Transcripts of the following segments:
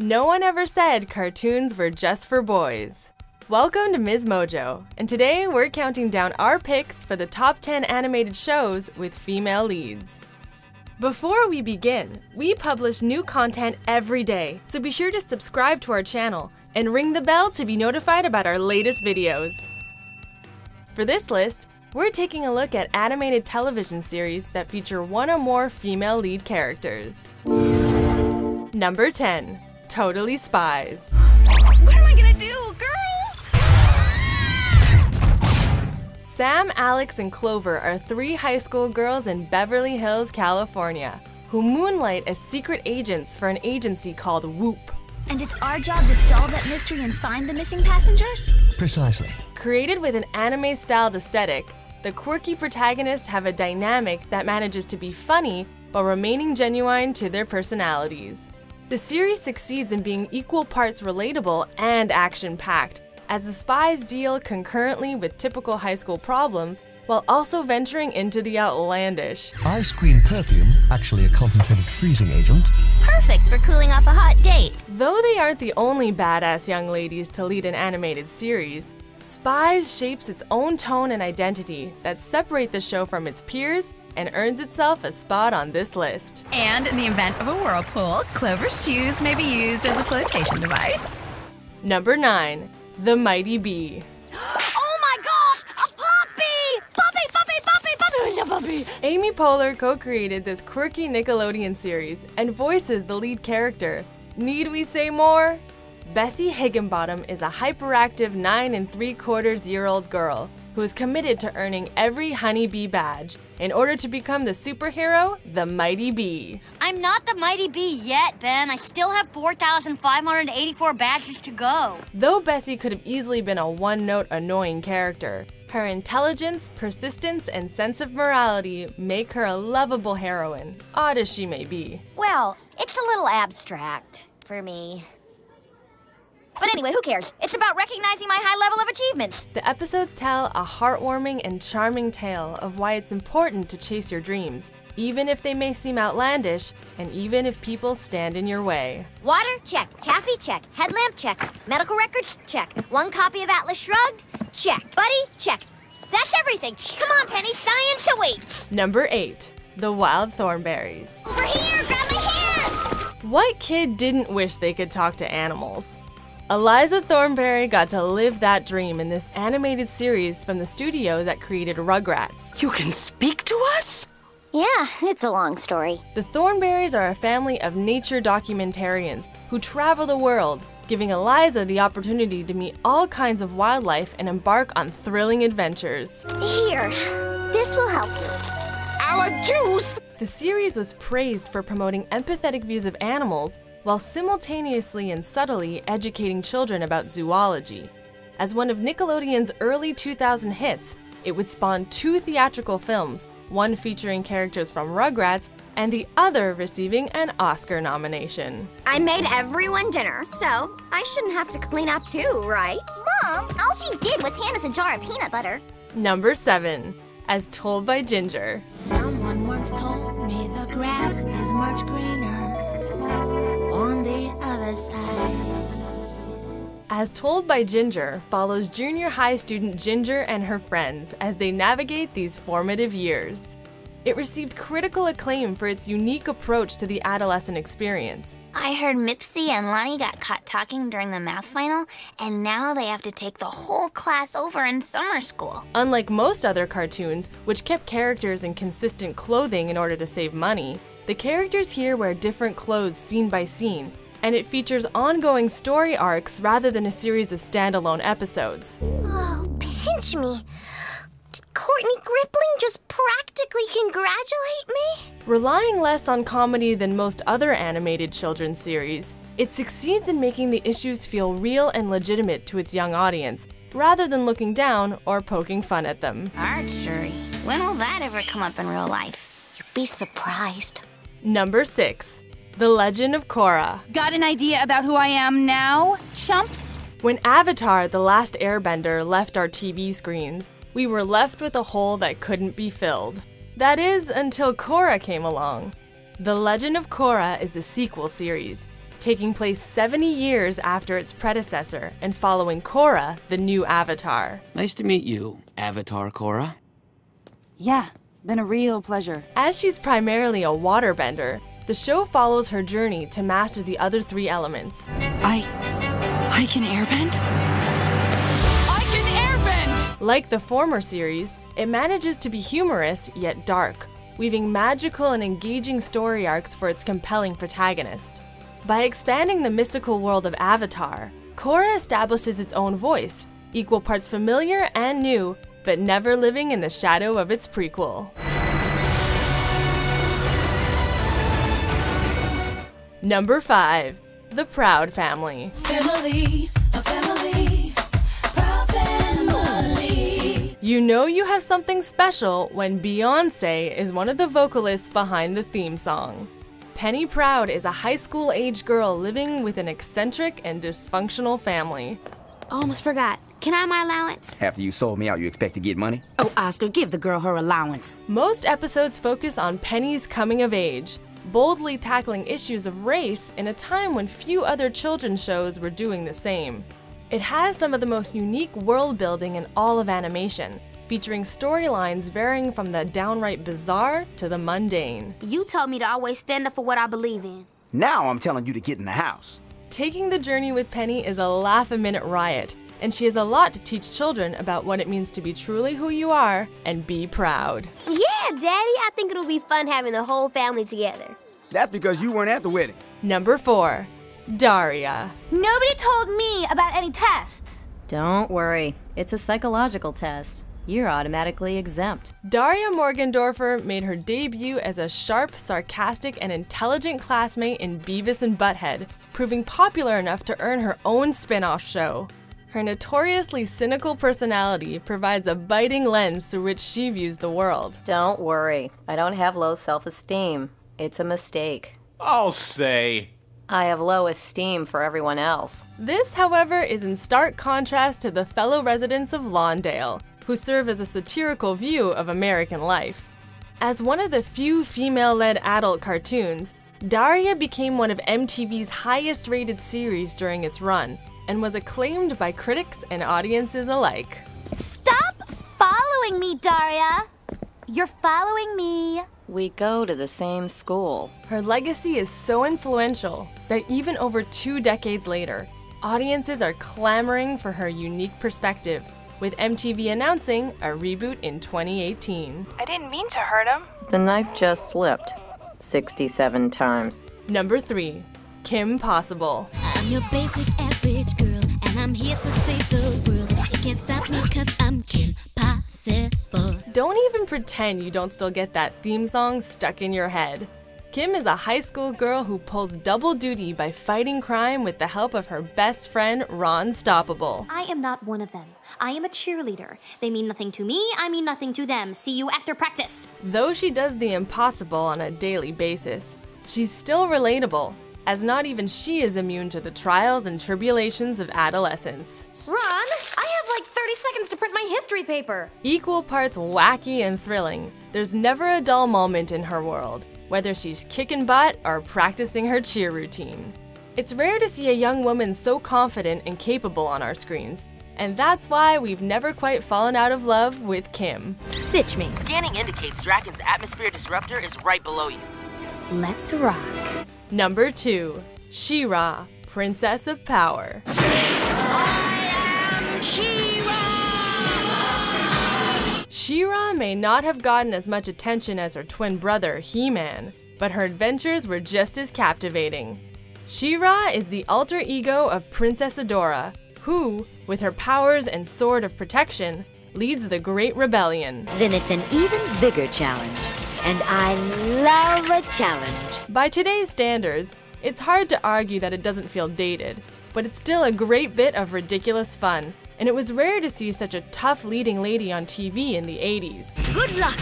No one ever said cartoons were just for boys. Welcome to Ms. Mojo, and today we're counting down our picks for the top 10 animated shows with female leads. Before we begin, we publish new content every day, so be sure to subscribe to our channel and ring the bell to be notified about our latest videos. For this list, we're taking a look at animated television series that feature one or more female lead characters. Number 10. Totally Spies. What am I gonna do, girls? Ah! Sam, Alex, and Clover are three high school girls in Beverly Hills, California, who moonlight as secret agents for an agency called Whoop. And it's our job to solve that mystery and find the missing passengers? Precisely. Created with an anime-styled aesthetic, the quirky protagonists have a dynamic that manages to be funny while remaining genuine to their personalities. The series succeeds in being equal parts relatable and action-packed, as the spies deal concurrently with typical high school problems while also venturing into the outlandish. Ice cream perfume, actually a concentrated freezing agent. Perfect for cooling off a hot date. Though they aren't the only badass young ladies to lead an animated series, Spies shapes its own tone and identity that separate the show from its peers and earns itself a spot on this list. And in the event of a whirlpool, Clover's shoes may be used as a flotation device. Number 9. The Mighty B!. Amy Poehler co-created this quirky Nickelodeon series and voices the lead character. Need we say more? Bessie Higginbottom is a hyperactive 9 3/4-year-old girl who is committed to earning every honeybee badge in order to become the superhero, the Mighty B. I'm not the Mighty B yet, Ben. I still have 4,584 badges to go. Though Bessie could have easily been a one-note annoying character, her intelligence, persistence, and sense of morality make her a lovable heroine, odd as she may be. Well, it's a little abstract for me. But anyway, who cares? It's about recognizing my high level of achievements. The episodes tell a heartwarming and charming tale of why it's important to chase your dreams, even if they may seem outlandish, and even if people stand in your way. Water? Check. Taffy? Check. Headlamp? Check. Medical records? Check. One copy of Atlas Shrugged? Check. Buddy? Check. That's everything. Come on, Penny. Science awaits. Number 8. The Wild Thornberries. Over here! Grab my hand! What kid didn't wish they could talk to animals? Eliza Thornberry got to live that dream in this animated series from the studio that created Rugrats. You can speak to us? Yeah, it's a long story. The Thornberries are a family of nature documentarians who travel the world, giving Eliza the opportunity to meet all kinds of wildlife and embark on thrilling adventures. Here, this will help you. Our juice! The series was praised for promoting empathetic views of animals while simultaneously and subtly educating children about zoology. As one of Nickelodeon's early 2000 hits, it would spawn two theatrical films, one featuring characters from Rugrats and the other receiving an Oscar nomination. I made everyone dinner, so I shouldn't have to clean up too, right? Mom, all she did was hand us a jar of peanut butter. Number 7. As Told by Ginger. Someone once told me the grass is much greener on the other side. As Told by Ginger follows junior high student Ginger and her friends as they navigate these formative years. It received critical acclaim for its unique approach to the adolescent experience. I heard Mipsy and Lonnie got caught talking during the math final, and now they have to take the whole class over in summer school. Unlike most other cartoons, which kept characters in consistent clothing in order to save money, the characters here wear different clothes scene by scene, and it features ongoing story arcs rather than a series of standalone episodes. Oh, pinch me. Did Courtney Gripling just practically congratulate me? Relying less on comedy than most other animated children's series, it succeeds in making the issues feel real and legitimate to its young audience, rather than looking down or poking fun at them. Archery. When will that ever come up in real life? You'd be surprised. Number 6. The Legend of Korra. Got an idea about who I am now, chumps? When Avatar: The Last Airbender left our TV screens, we were left with a hole that couldn't be filled. That is, until Korra came along. The Legend of Korra is a sequel series, taking place 70 years after its predecessor and following Korra, the new Avatar. Nice to meet you, Avatar Korra. Yeah, been a real pleasure. As she's primarily a waterbender, the show follows her journey to master the other three elements. I can airbend? I can airbend! Like the former series, it manages to be humorous yet dark, weaving magical and engaging story arcs for its compelling protagonist. By expanding the mystical world of Avatar, Korra establishes its own voice, equal parts familiar and new, but never living in the shadow of its prequel. Number 5. The Proud Family. You know you have something special when Beyoncé is one of the vocalists behind the theme song. Penny Proud is a high school-age girl living with an eccentric and dysfunctional family. Almost forgot. Can I have my allowance? After you sold me out, you expect to get money? Oh, Oscar, give the girl her allowance. Most episodes focus on Penny's coming of age, boldly tackling issues of race in a time when few other children's shows were doing the same. It has some of the most unique world-building in all of animation, featuring storylines varying from the downright bizarre to the mundane. You told me to always stand up for what I believe in. Now I'm telling you to get in the house. Taking the journey with Penny is a laugh-a-minute riot, and she has a lot to teach children about what it means to be truly who you are and be proud. Yeah, Daddy, I think it'll be fun having the whole family together. That's because you weren't at the wedding. Number 4. Daria. Nobody told me about any tests. Don't worry, it's a psychological test. You're automatically exempt. Daria Morgendorffer made her debut as a sharp, sarcastic, and intelligent classmate in Beavis and Butthead, proving popular enough to earn her own spin-off show. Her notoriously cynical personality provides a biting lens through which she views the world. Don't worry, I don't have low self-esteem. It's a mistake. I'll say. I have low esteem for everyone else. This, however, is in stark contrast to the fellow residents of Lawndale, who serve as a satirical view of American life. As one of the few female-led adult cartoons, Daria became one of MTV's highest-rated series during its run, and was acclaimed by critics and audiences alike. Stop following me, Daria! You're following me. We go to the same school. Her legacy is so influential that even over 2 decades later, audiences are clamoring for her unique perspective, with MTV announcing a reboot in 2018. I didn't mean to hurt him. The knife just slipped 67 times. Number 3. Kim Possible. I'm your basic average girl, and I'm here to save the world. You can't stop me 'cause I'm Kim Possible. Don't even pretend you don't still get that theme song stuck in your head. Kim is a high school girl who pulls double duty by fighting crime with the help of her best friend, Ron Stoppable. I am not one of them. I am a cheerleader. They mean nothing to me, I mean nothing to them. See you after practice. Though she does the impossible on a daily basis, she's still relatable, as not even she is immune to the trials and tribulations of adolescence. Ron, I have like 30 seconds to print my history paper! Equal parts wacky and thrilling, there's never a dull moment in her world, whether she's kicking butt or practicing her cheer routine. It's rare to see a young woman so confident and capable on our screens, and that's why we've never quite fallen out of love with Kim. Stitch me. Scanning indicates Draken's atmosphere disruptor is right below you. Let's rock. Number 2. She-Ra, Princess of Power. I am She-Ra! She-Ra may not have gotten as much attention as her twin brother, He-Man, but her adventures were just as captivating. She-Ra is the alter ego of Princess Adora, who, with her powers and sword of protection, leads the Great Rebellion. Then it's an even bigger challenge. And I love a challenge. By today's standards, it's hard to argue that it doesn't feel dated, but it's still a great bit of ridiculous fun, and it was rare to see such a tough leading lady on TV in the 80s. Good luck!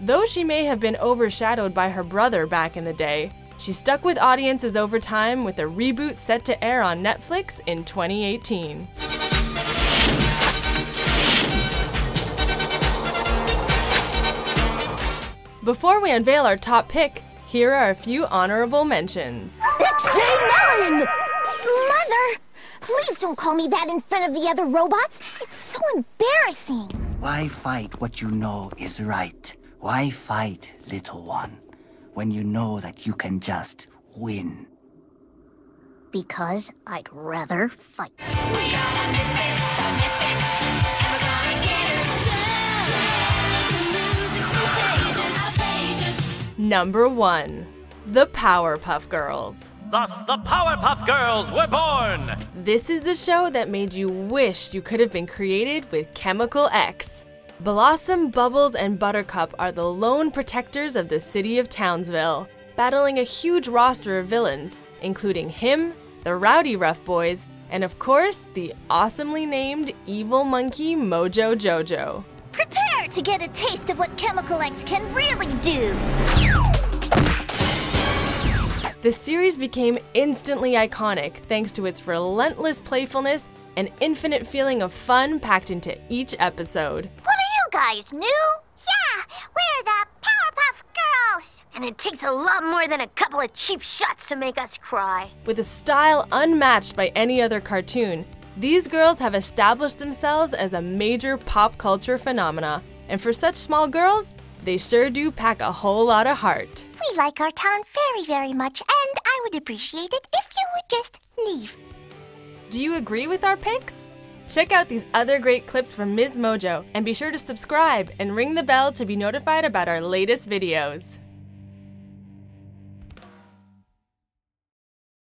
Though she may have been overshadowed by her brother back in the day, she stuck with audiences over time with a reboot set to air on Netflix in 2018. Before we unveil our top pick, Here are a few honorable mentions. XJ9! Mother! Please don't call me that in front of the other robots. It's so embarrassing. Why fight what you know is right? Why fight, little one, when you know that you can just win? Because I'd rather fight. We are the misfits of misfits, and we're gonna get her. Number 1. The Powerpuff Girls. Thus, the Powerpuff Girls were born! This is the show that made you wish you could have been created with Chemical X. Blossom, Bubbles, and Buttercup are the lone protectors of the city of Townsville, battling a huge roster of villains, including him, the Rowdy Ruff Boys, and of course, the awesomely named evil monkey Mojo Jojo. Prepare to get a taste of what Chemical X can really do! The series became instantly iconic thanks to its relentless playfulness and infinite feeling of fun packed into each episode. What are you guys, new? Yeah, we're the Powerpuff Girls! And it takes a lot more than a couple of cheap shots to make us cry. With a style unmatched by any other cartoon, these girls have established themselves as a major pop culture phenomena, and for such small girls, they sure do pack a whole lot of heart. We like our town very, very much, and I would appreciate it if you would just leave. Do you agree with our picks? Check out these other great clips from Ms. Mojo, and be sure to subscribe and ring the bell to be notified about our latest videos.